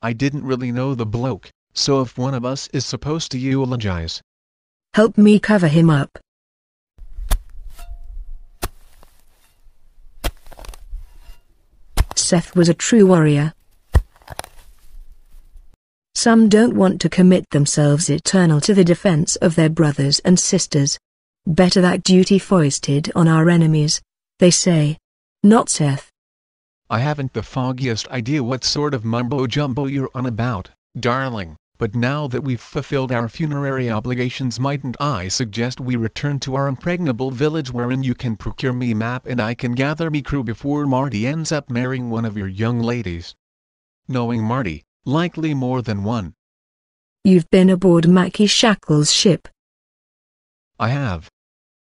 I didn't really know the bloke, so if one of us is supposed to eulogize, help me cover him up. Seth was a true warrior. Some don't want to commit themselves eternal to the defense of their brothers and sisters. Better that duty foisted on our enemies, they say. Not Seth. I haven't the foggiest idea what sort of mumbo-jumbo you're on about, darling, but now that we've fulfilled our funerary obligations, mightn't I suggest we return to our impregnable village, wherein you can procure me map and I can gather me crew before Marty ends up marrying one of your young ladies. Knowing Marty, likely more than one. You've been aboard Mackie Shackle's ship. I have.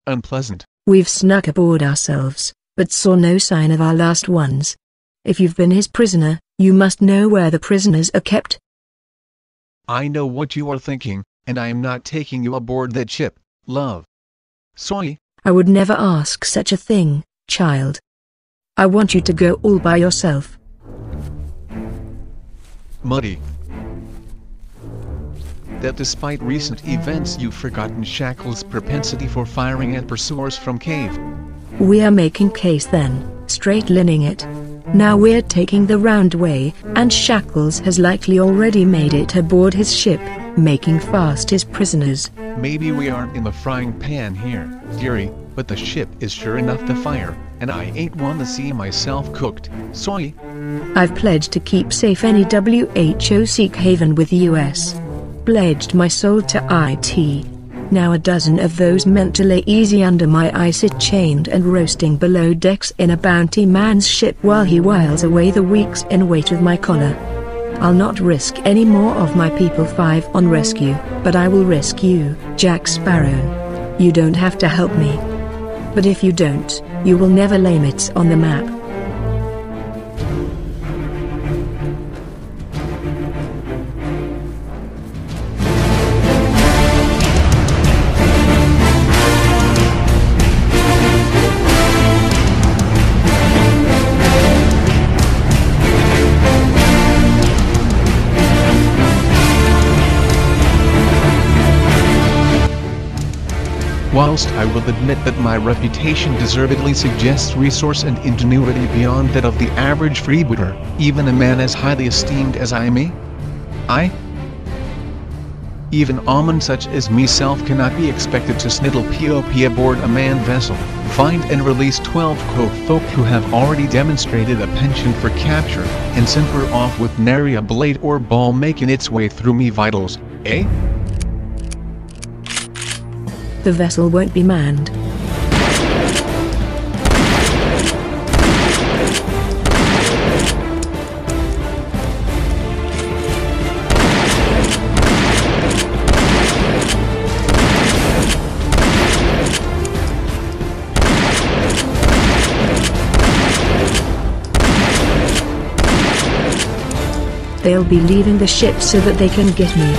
Unpleasant. We've snuck aboard ourselves, but saw no sign of our last ones. If you've been his prisoner, you must know where the prisoners are kept. I know what you are thinking, and I am not taking you aboard that ship, love. Sorry. I would never ask such a thing, child. I want you to go all by yourself. Muddy. That despite recent events you've forgotten Shackle's propensity for firing at pursuers from cave. We are making case then, straight-lining it. Now we're taking the round way, and Shackles has likely already made it aboard his ship, making fast his prisoners. Maybe we aren't in the frying pan here, dearie, but the ship is sure enough to fire, and I ain't one to see myself cooked, sorry. I've pledged to keep safe any WHO seek haven with US. Pledged my soul to IT. Now a dozen of those meant to lay easy under my eye sit chained and roasting below decks in a bounty man's ship while he whiles away the weeks in wait with my collar. I'll not risk any more of my people 5 on rescue, but I will risk you, Jack Sparrow. You don't have to help me. But if you don't, you will never lay mitts on the map. Whilst I will admit that my reputation deservedly suggests resource and ingenuity beyond that of the average freebooter, even a man as highly esteemed as even almond such as myself cannot be expected to sniddle POP aboard a manned vessel, find and release 12 cove folk who have already demonstrated a penchant for capture, and send her off with nary a blade or ball making its way through me vitals, eh? The vessel won't be manned. They'll be leaving the ship so that they can get me.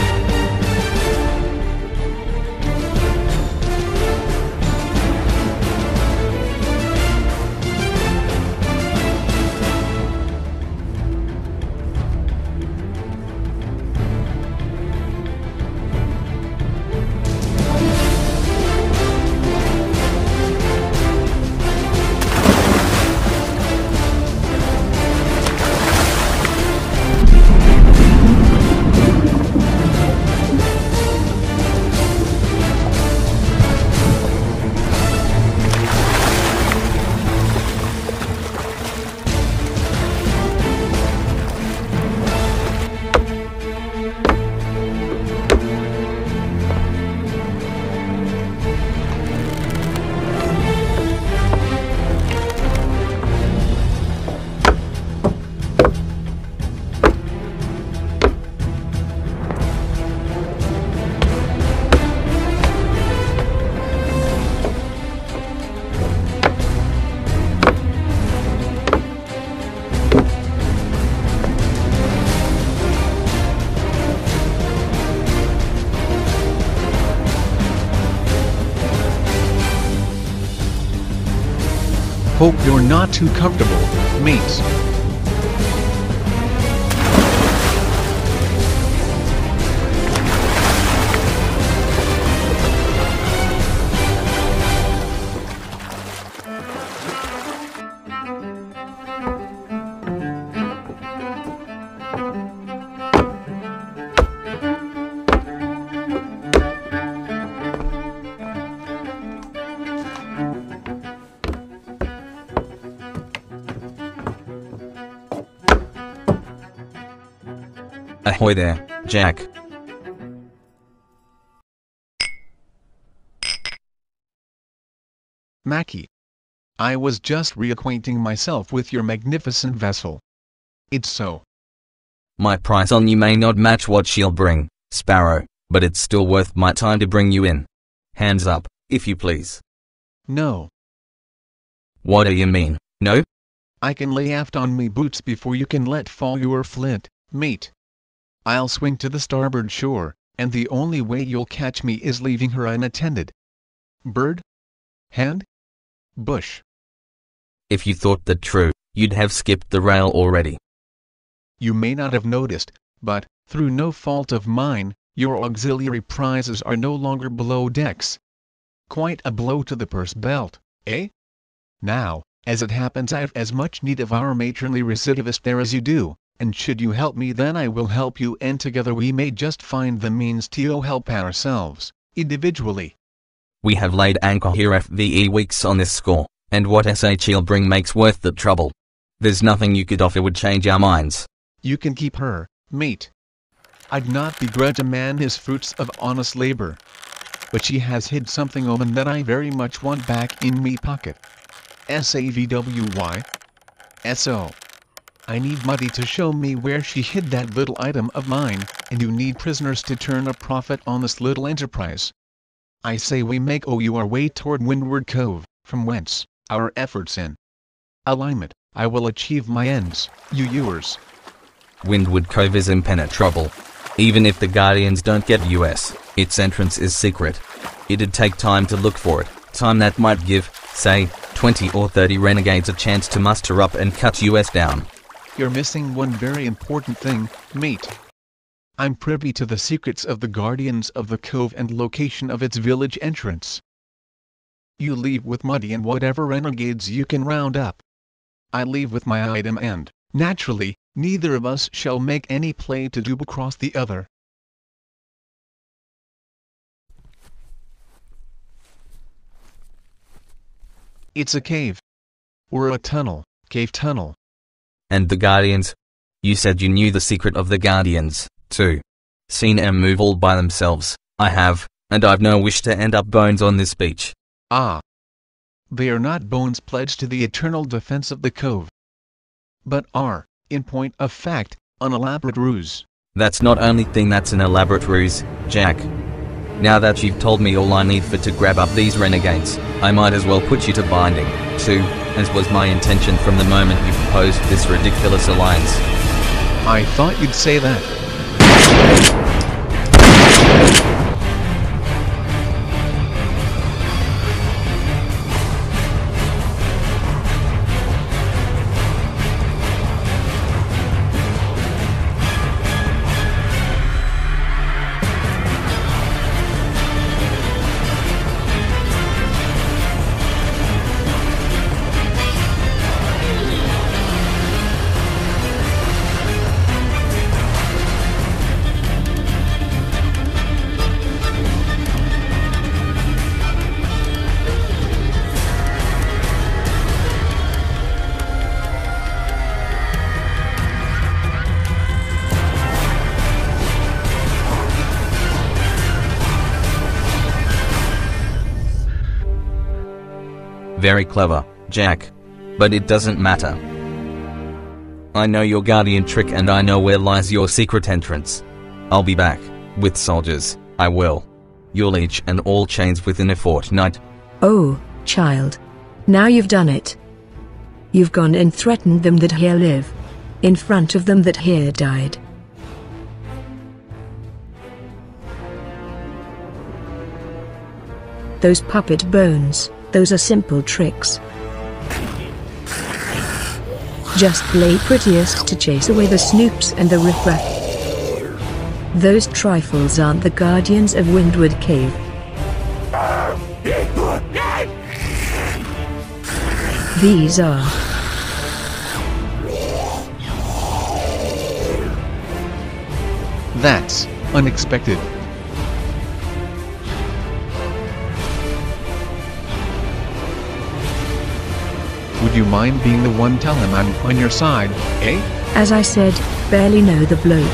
Hope you're not too comfortable, mates. Ahoy there, Jack. Mackie. I was just reacquainting myself with your magnificent vessel. It's so. My price on you may not match what she'll bring, Sparrow, but it's still worth my time to bring you in. Hands up, if you please. No. What do you mean, no? I can lay aft on me boots before you can let fall your flint, mate. I'll swing to the starboard shore, and the only way you'll catch me is leaving her unattended. Bird? Hand? Bush? If you thought that true, you'd have skipped the rail already. You may not have noticed, but, through no fault of mine, your auxiliary prizes are no longer below decks. Quite a blow to the purse belt, eh? Now, as it happens, I've as much need of our matronly recidivist there as you do. And should you help me, then I will help you, and together we may just find the means to help ourselves, individually. We have laid anchor here FVE weeks on this score, and what she'll bring makes worth the trouble. There's nothing you could offer would change our minds. You can keep her, mate. I'd not begrudge a man his fruits of honest labor. But she has hid something open that I very much want back in me pocket. SAVWY SO. I need Muddy to show me where she hid that little item of mine, and you need prisoners to turn a profit on this little enterprise. I say we make our way toward Windward Cove, from whence, our efforts in alignment, I will achieve my ends, you yours. Windward Cove is impenetrable. Even if the Guardians don't get us, its entrance is secret. It'd take time to look for it, time that might give, say, 20 or 30 renegades a chance to muster up and cut us down. You're missing one very important thing, mate. I'm privy to the secrets of the Guardians of the Cove and location of its village entrance. You leave with Muddy and whatever renegades you can round up. I leave with my item and, naturally, neither of us shall make any play to double cross the other. It's a cave. Or a tunnel, cave tunnel. And the Guardians? You said you knew the secret of the Guardians, too. Seen them move all by themselves, I have, and I've no wish to end up bones on this beach. Ah. They are not bones pledged to the eternal defense of the cove. But are, in point of fact, an elaborate ruse. That's not only thing that's an elaborate ruse, Jack. Now that you've told me all I need for to grab up these renegades, I might as well put you to binding, too, as was my intention from the moment you proposed this ridiculous alliance. I thought you'd say that. Very clever, Jack. But it doesn't matter. I know your Guardian trick and I know where lies your secret entrance. I'll be back, with soldiers, I will. You'll each and all chains within a fortnight. Oh, child. Now you've done it. You've gone and threatened them that here live. In front of them that here died. Those puppet bones. Those are simple tricks. Just play prettiest to chase away the snoops and the riffraff. Those trifles aren't the Guardians of Windward Cave. These are. That's unexpected. Would you mind being the one tell him I'm on your side, eh? As I said, barely know the bloke.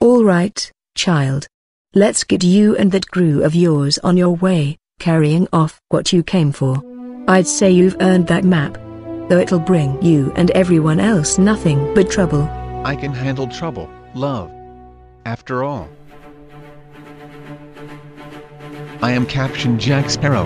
All right, child. Let's get you and that crew of yours on your way, carrying off what you came for. I'd say you've earned that map. Though it'll bring you and everyone else nothing but trouble. I can handle trouble, love. After all, I am Captain Jack Sparrow.